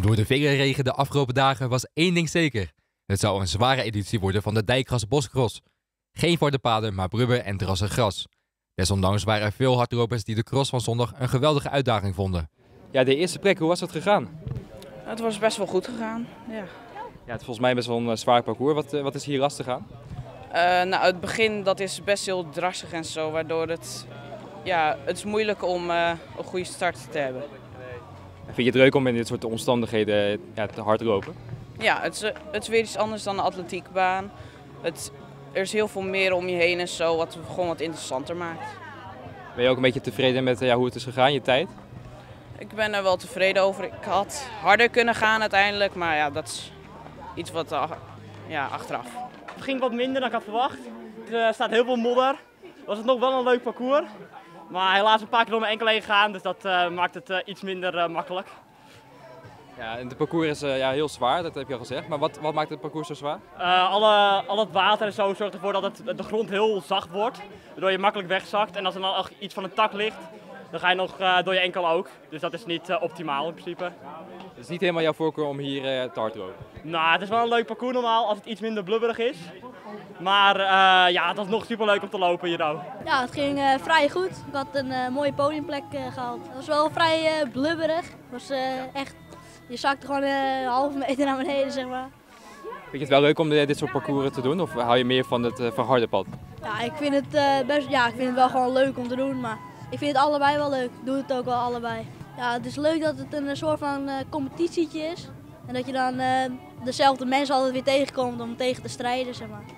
Door de vingerregen de afgelopen dagen was één ding zeker. Het zou een zware editie worden van de Dijkgatboscross. Geen harde paden, maar brubber en drassig gras. Desondanks waren er veel hardlopers die de cross van zondag een geweldige uitdaging vonden. Ja, de eerste plek, hoe was dat gegaan? Het was best wel goed gegaan, ja. Ja, het is volgens mij best wel een zwaar parcours. Wat is hier lastig aan? Nou, het begin dat is best heel drassig en zo, waardoor het is moeilijk om een goede start te hebben. Vind je het leuk om in dit soort omstandigheden te hard lopen? Ja, het is weer iets anders dan de atletiekbaan. Er is heel veel meer om je heen en zo, wat het gewoon wat interessanter maakt. Ben je ook een beetje tevreden met hoe het is gegaan, je tijd? Ik ben er wel tevreden over. Ik had harder kunnen gaan uiteindelijk, maar ja, dat is iets wat achteraf. Het ging wat minder dan ik had verwacht. Er staat heel veel modder. Was het nog wel een leuk parcours, maar helaas een paar keer door mijn enkel heen gegaan, dus dat maakt het iets minder makkelijk. Ja, en het parcours is heel zwaar, dat heb je al gezegd. Maar wat maakt het parcours zo zwaar? Al het water en zo zorgt ervoor dat de grond heel zacht wordt, waardoor je makkelijk wegzakt. En als er dan iets van een tak ligt, dan ga je nog door je enkel ook. Dus dat is niet optimaal in principe. Het is niet helemaal jouw voorkeur om hier te hard te lopen? Nou, het is wel een leuk parcours normaal als het iets minder blubberig is. Maar het was nog superleuk om te lopen hier nou. Ja, het ging vrij goed. Ik had een mooie podiumplek gehaald. Het was wel vrij blubberig. Het was echt... Je zakte gewoon een halve meter naar beneden, zeg maar. Vind je het wel leuk om dit soort parcours te doen? Of hou je meer van het verharde pad? Ja, ik vind het wel gewoon leuk om te doen. Maar ik vind het allebei wel leuk. Ik doe het ook wel allebei. Ja, het is leuk dat het een soort van competitietje is. En dat je dan dezelfde mensen altijd weer tegenkomt om tegen te strijden, zeg maar.